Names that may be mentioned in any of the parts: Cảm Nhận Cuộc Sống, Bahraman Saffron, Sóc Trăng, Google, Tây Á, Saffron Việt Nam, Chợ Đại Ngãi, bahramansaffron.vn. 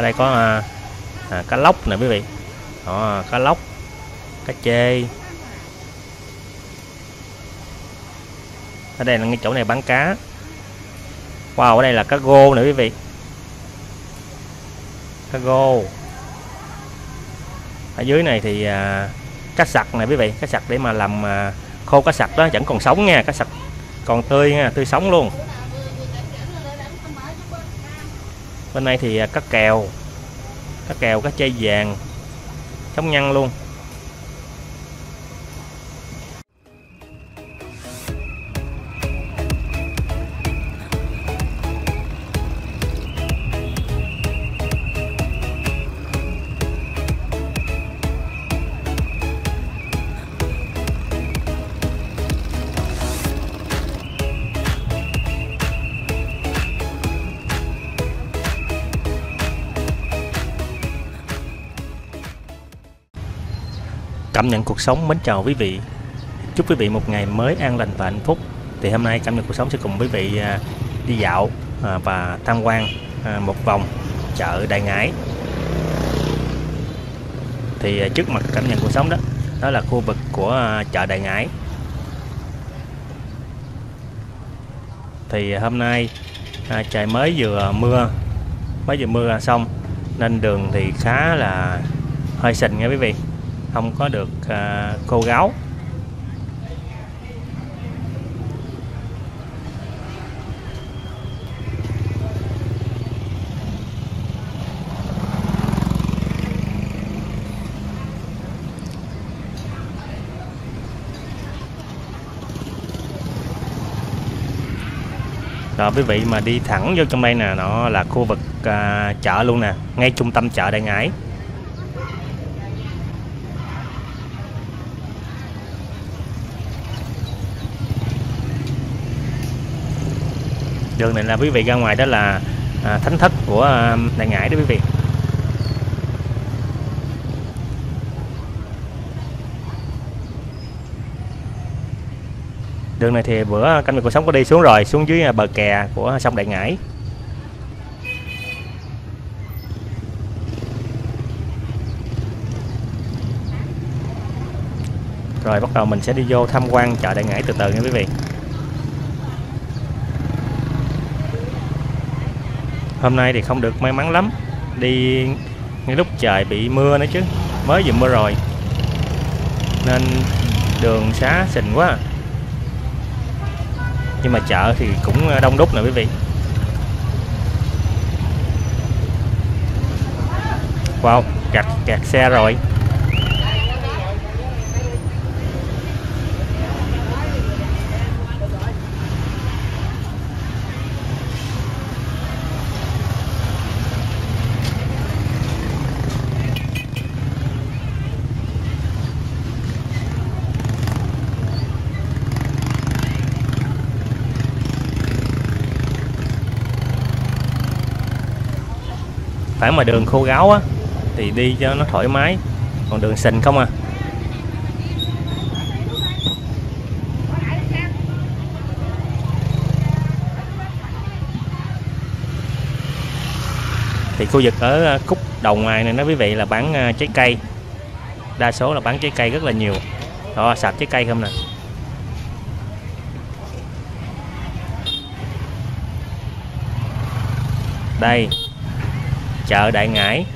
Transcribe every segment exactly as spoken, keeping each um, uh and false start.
Ở đây có à, à, cá lóc nè quý vị. Đó, cá lóc, cá chê. Ở đây là cái chỗ này bán cá. Wow, ở đây là cá gô nè quý vị. Cá gô. Ở dưới này thì à, cá sặc nè quý vị, cá sặc để mà làm à, khô cá sặc đó, vẫn còn sống nha, cá sặc còn tươi nha, tươi sống luôn. Bên này thì cá kèo, cá kèo, cá chê vàng, sống nhăn luôn. Cảm nhận cuộc sống mến chào quý vị. Chúc quý vị một ngày mới an lành và hạnh phúc. Thì hôm nay Cảm nhận cuộc sống sẽ cùng quý vị đi dạo và tham quan một vòng chợ Đại Ngãi. Thì trước mặt Cảm nhận cuộc sống đó, đó là khu vực của chợ Đại Ngãi. Thì hôm nay trời mới vừa mưa, mới vừa mưa xong nên đường thì khá là hơi sình nha quý vị, không có được à, khô ráo. Rồi quý vị mà đi thẳng vô trong đây nè, nó là khu vực à, chợ luôn nè, ngay trung tâm chợ Đại Ngãi. Đường này là quý vị ra ngoài đó là à, thánh thất của à, Đại Ngãi đó quý vị. Đường này thì bữa Cảm nhận cuộc sống có đi xuống rồi, xuống dưới bờ kè của sông Đại Ngãi. Rồi bắt đầu mình sẽ đi vô tham quan chợ Đại Ngãi từ từ nha quý vị. Hôm nay thì không được may mắn lắm, đi ngay lúc trời bị mưa nữa chứ, mới vừa mưa rồi nên đường xá xình quá. Nhưng mà chợ thì cũng đông đúc nè quý vị. Wow, kẹt kẹt xe rồi. Phải mà đường khô ráo á thì đi cho nó thoải mái, còn đường sình không à. Thì khu vực ở khúc đầu ngoài này nói quý vị là bán trái cây, đa số là bán trái cây rất là nhiều. Đó, sạp trái cây không nè. Đây, chợ Đại Ngãi.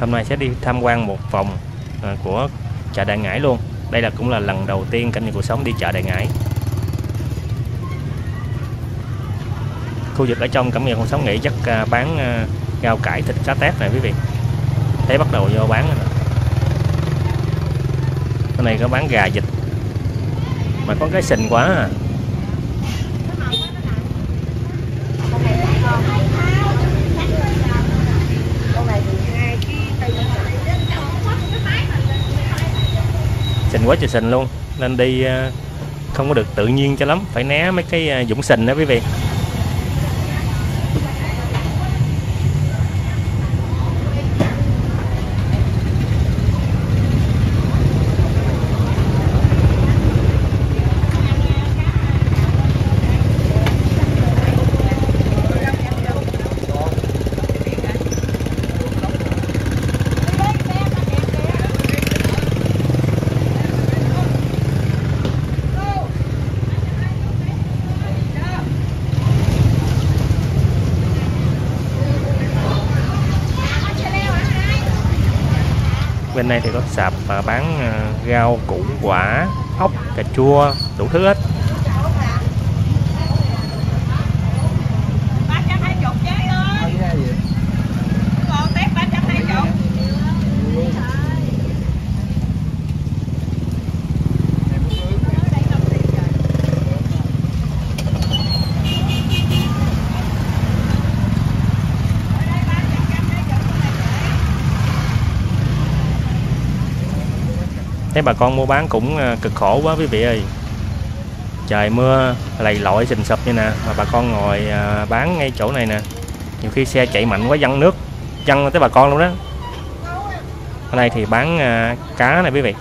Hôm nay sẽ đi tham quan một vòng của chợ Đại Ngãi luôn. Đây là cũng là lần đầu tiên Cảm nhận cuộc sống đi chợ Đại Ngãi. Khu vực ở trong Cảm nhận cuộc sống nghĩ chắc bán rau cải, thịt, cá tép này quý vị. Thấy bắt đầu vô bán. Cái này có bán gà, vịt. Mà có cái sình quá à. Sình quá trời sình luôn nên đi không có được tự nhiên cho lắm, phải né mấy cái dũng sình đó quý vị. nay thì có sạp và bán rau củ quả, ốc, cà chua, đủ thứ hết. Thấy bà con mua bán cũng cực khổ quá quý vị ơi. Trời mưa lầy lội sình sụp như nè, mà bà con ngồi bán ngay chỗ này nè. Nhiều khi xe chạy mạnh quá văng nước, văng tới bà con luôn đó. Ở đây thì bán cá này quý vị.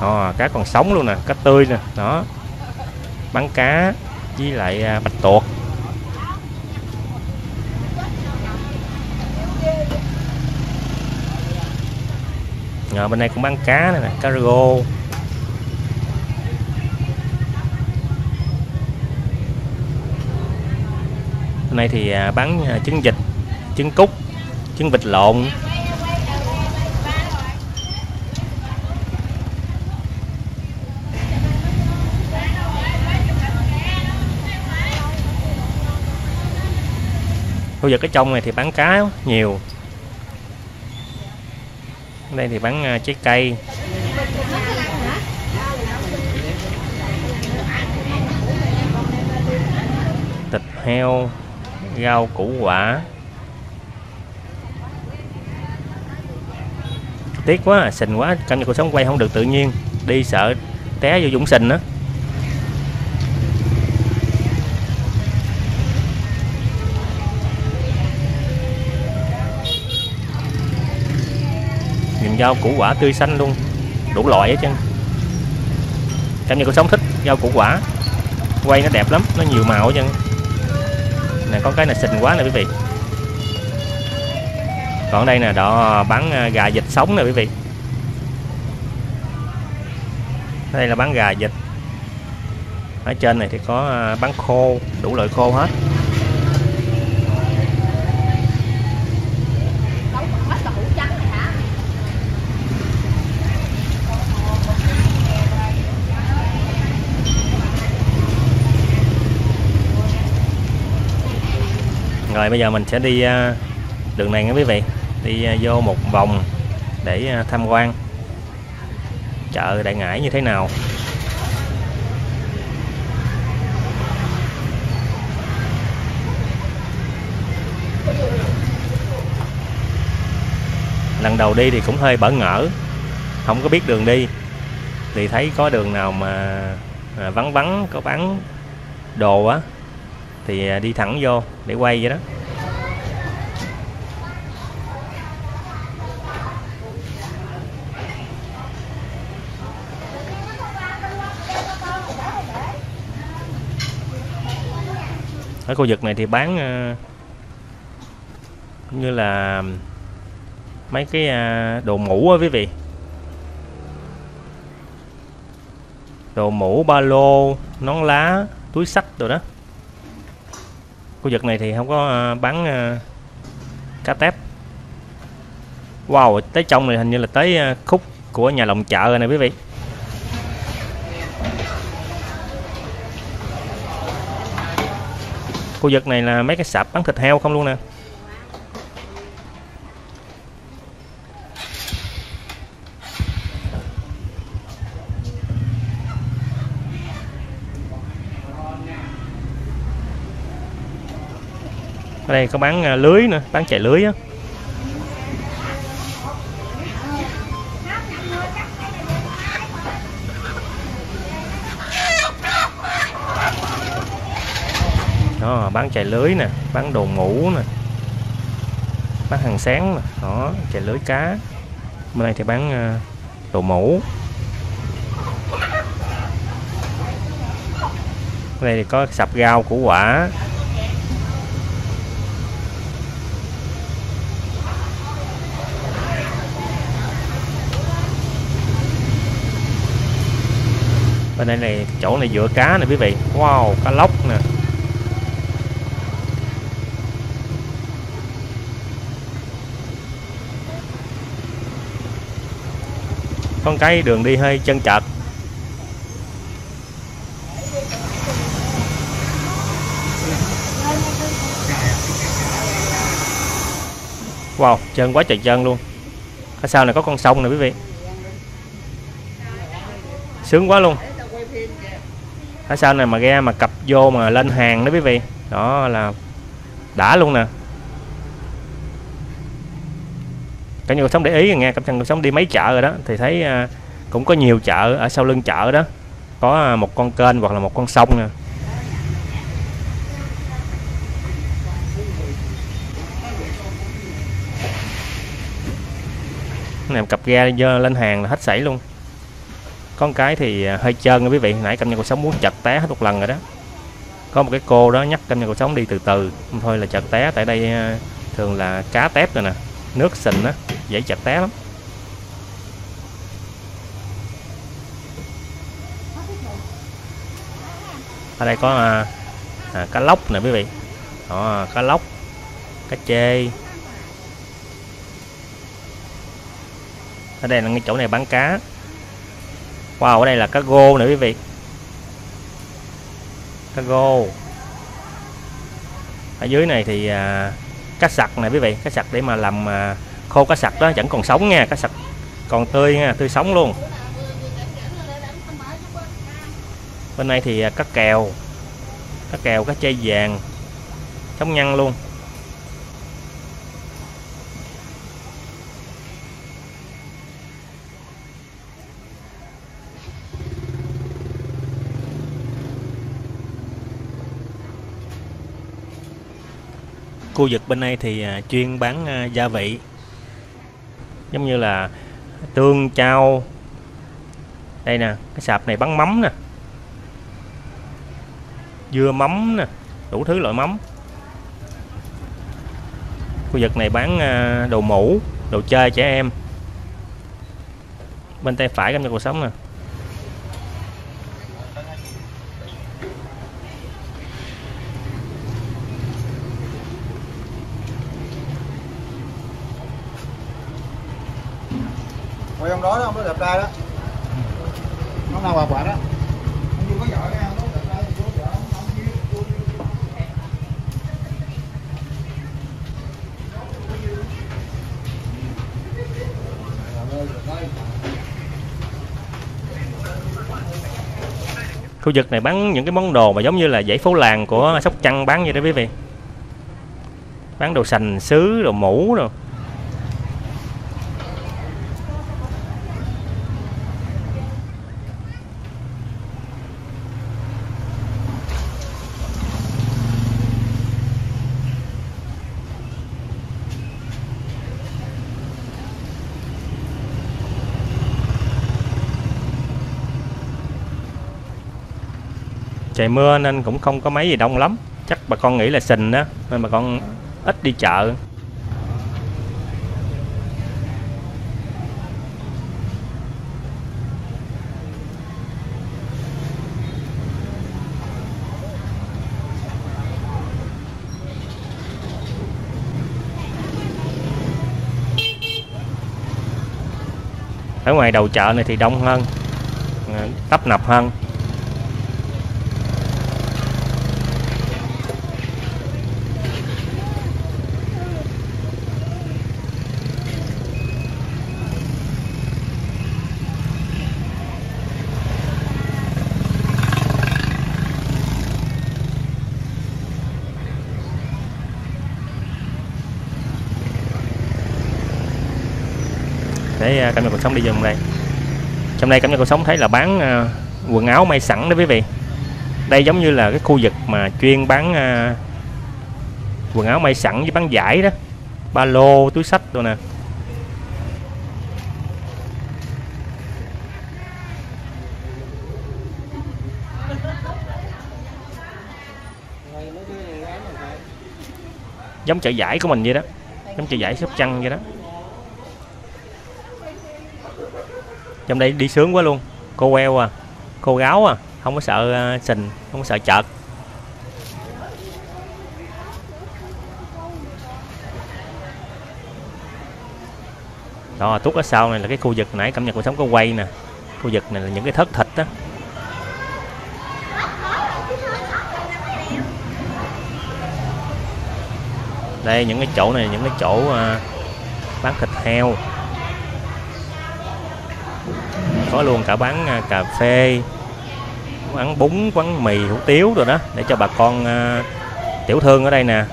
À, cá còn sống luôn nè, cá tươi nè, đó. Bán cá với lại bạch tuộc. Ở bên này cũng bán cá này nè, cá rô. Bên này thì bán trứng vịt, trứng cút, trứng vịt lộn. Bây giờ cái trong này thì bán cá nhiều. Ở đây thì bán trái cây. Thịt heo, rau củ quả. Tiếc quá, sình quá, Cảm Nhận Cuộc Sống quay không được tự nhiên, đi sợ té vô dũng sình á. Rau củ quả tươi xanh luôn, đủ loại hết trơn. Cảm Nhận Cuộc Sống thích rau củ quả, quay nó đẹp lắm, nó nhiều màu hết trơn. Này có cái này xình quá nè quý vị. Còn đây nè, đó bán gà vịt sống nè quý vị. Đây là bán gà vịt. Ở trên này thì có bán khô, đủ loại khô hết. Rồi bây giờ mình sẽ đi đường này nha quý vị, đi vô một vòng để tham quan chợ Đại Ngãi như thế nào. Lần đầu đi thì cũng hơi bỡ ngỡ, không có biết đường đi, thì thấy có đường nào mà vắng vắng có bán đồ á thì đi thẳng vô để quay vậy đó. Ở khu vực này thì bán như là mấy cái đồ mũ á quý vị. Đồ mũ, ba lô, nón lá, túi xách đồ đó. Khu vực này thì không có bán cá tép. Wow, tới trong này hình như là tới khúc của nhà lòng chợ rồi nè quý vị. Khu vực này là mấy cái sạp bán thịt heo không luôn nè. Ở đây có bán lưới nữa, bán chạy lưới á. Đó, bán chạy lưới nè, bán đồ mũ nè, bán hàng sáng nè, đó, chạy lưới cá. Bên này thì bán đồ mũ. Ở đây thì có sạp rau củ quả. Bên đây này, chỗ này dựa cá nè quý vị. Wow, cá lóc nè. con cái đường đi hơi chân chật. Wow, chân quá trời chân luôn. Ở sau này có con sông nè quý vị, sướng quá luôn. Ở sau này mà ra mà cặp vô mà lên hàng đó quý vị, đó là đã luôn nè. Cảm Nhận Cuộc Sống để ý nghe, Cảm Nhận Cuộc Sống đi mấy chợ rồi đó thì thấy cũng có nhiều chợ, ở sau lưng chợ đó có một con kênh hoặc là một con sông nè. Này cặp ra lên hàng là hết sảy luôn. Con cái thì hơi trơn nha quý vị, nãy Cảm Nhận Cuộc Sống muốn chật té hết một lần rồi đó. Có một cái cô đó nhắc Cảm Nhận Cuộc Sống đi từ từ, không thôi là chật té. Tại đây thường là cá tép rồi nè, nước sình á, dễ chật té lắm. Ở đây có à, à, cá lóc nè quý vị, đó, cá lóc, cá chê. Ở đây là cái chỗ này bán cá. Wow, ở đây là cá gô nè quý vị, cá gô. Ở dưới này thì à, cá sặc nè quý vị, cá sặc để mà làm à, khô cá sặc đó, vẫn còn sống nha, cá sặc còn tươi nha, tươi sống luôn. Bên này thì à, cá kèo, cá kèo, cá chê vàng, sống nhăn luôn. Khu vực bên đây thì chuyên bán gia vị, giống như là tương chao. Đây nè, cái sạp này bán mắm nè, dưa mắm nè, đủ thứ loại mắm. Khu vực này bán đồ mũ, đồ chơi trẻ em. Bên tay phải Cảm Nhận Cuộc Sống nè. Trong đó không có đẹp trai đó, nó nào bà quả đó. Khu vực này bán những cái món đồ mà giống như là dãy phố làng của Sóc Trăng bán vậy đó quý vị, bán đồ sành sứ, đồ mũ rồi. Trời mưa nên cũng không có mấy gì đông lắm, chắc bà con nghĩ là sình đó nên bà con ít đi chợ. Ở ngoài đầu chợ này thì đông hơn, tấp nập hơn. Để Cảm Nhận Cuộc Sống đi dùng đây. Trong đây Cảm Nhận Cuộc Sống thấy là bán quần áo may sẵn đó quý vị. Đây giống như là cái khu vực mà chuyên bán quần áo may sẵn với bán vải đó, ba lô, túi xách rồi nè. Giống chợ vải của mình vậy đó, giống chợ vải Sóc Trăng vậy đó. Trong đây đi sướng quá luôn, cô queo à, cô gáo à, không có sợ sình, không có sợ chợt. Đó, tuốt ở sau này là cái khu vực nãy Cảm Nhận Cuộc Sống có quay nè. Khu vực này là những cái thớt thịt đó. Đây, những cái chỗ này, những cái chỗ uh, bán thịt heo. Có luôn cả bán uh, cà phê, quán bún, quán mì, hủ tiếu rồi đó. Để cho bà con uh, tiểu thương ở đây nè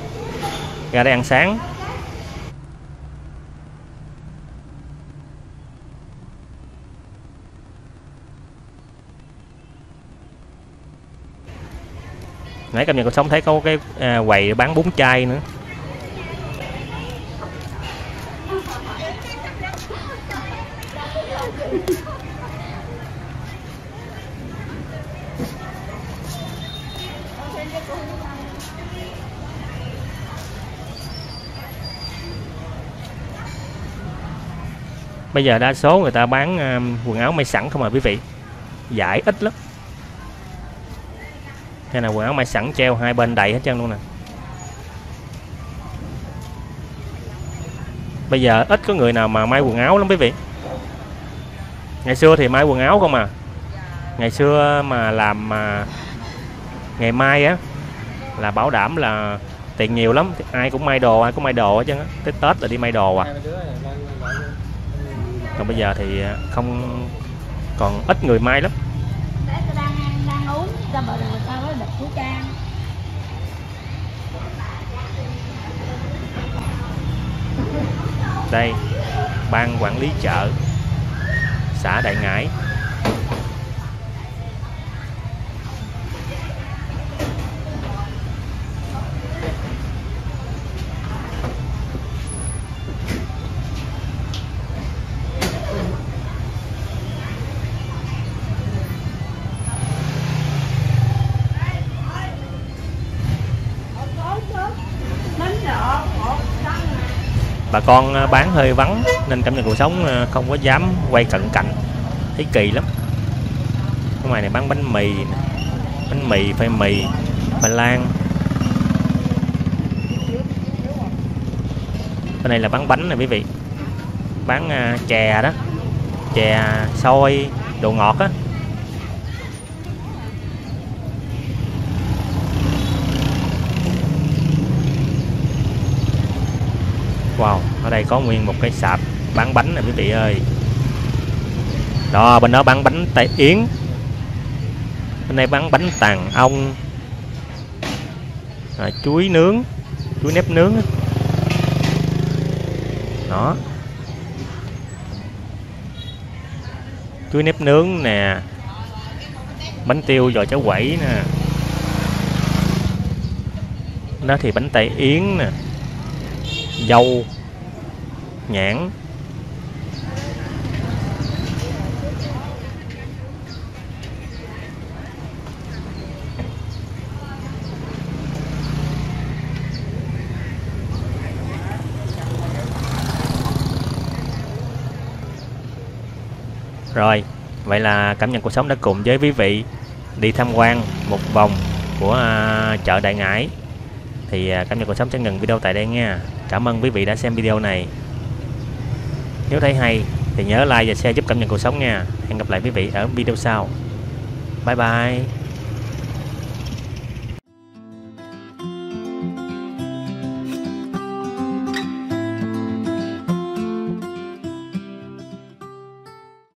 ra đây ăn sáng. Nãy Cảm Nhận Cuộc Sống thấy có cái à, quầy bán bún chay nữa. Bây giờ đa số người ta bán à, quần áo may sẵn không à quý vị, giải ít lắm. Đây là quần áo may sẵn treo hai bên đầy hết trơn luôn nè. Bây giờ ít có người nào mà may quần áo lắm quý vị. Ngày xưa thì may quần áo không à. Ngày xưa mà làm mà ngày mai á là bảo đảm là tiền nhiều lắm, ai cũng may đồ, ai cũng may đồ hết trơn á. Tới Tết là đi may đồ à. Còn bây giờ thì không, còn ít người may lắm. Đây, ban quản lý chợ xã Đại Ngãi. Bà con bán hơi vắng nên Cảm Nhận Cuộc Sống không có dám quay cận cảnh, thấy kỳ lắm. Cái ngoài này bán bánh mì, bánh mì, phê mì, phê lan. Bên này là bán bánh này quý vị, bán chè đó, chè xôi, đồ ngọt á. Wow, ở đây có nguyên một cái sạp bán bánh này quý vị ơi. Đó, bên đó bán bánh tai yến. Bên đây bán bánh tàng ong à, chuối nướng, chuối nếp nướng. Đó, chuối nếp nướng nè, bánh tiêu giò cháo quẩy nè. Đó thì bánh tai yến nè, dâu, nhãn. Rồi, vậy là Cảm Nhận Cuộc Sống đã cùng với quý vị đi tham quan một vòng của chợ Đại Ngãi. Thì Cảm Nhận Cuộc Sống sẽ ngừng video tại đây nha. Cảm ơn quý vị đã xem video này. Nếu thấy hay thì nhớ like và share giúp Cảm Nhận Cuộc Sống nha. Hẹn gặp lại quý vị ở video sau. Bye bye.